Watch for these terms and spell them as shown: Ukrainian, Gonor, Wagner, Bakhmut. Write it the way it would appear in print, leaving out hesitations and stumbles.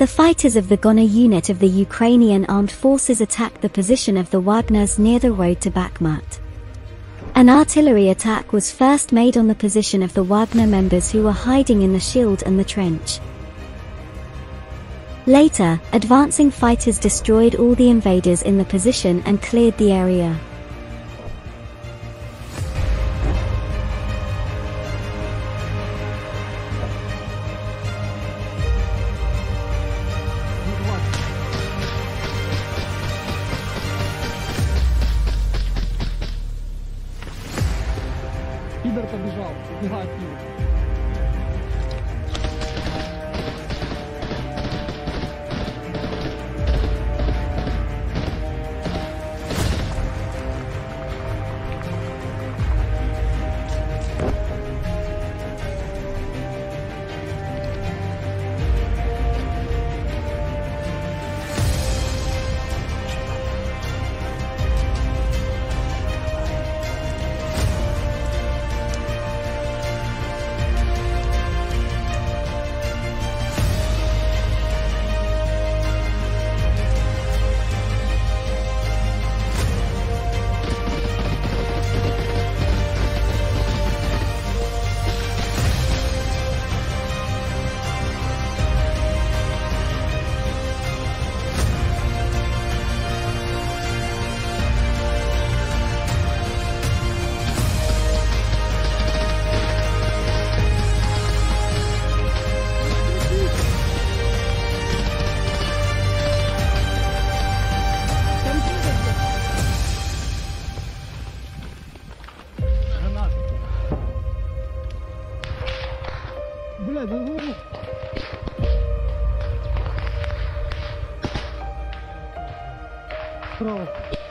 The fighters of the Gonor unit of the Ukrainian armed forces attacked the position of the Wagners near the road to Bakhmut. An artillery attack was first made on the position of the Wagner members who were hiding in the shield and the trench. Later, advancing fighters destroyed all the invaders in the position and cleared the area. Пидор побежал, убегает Пидор. Бля,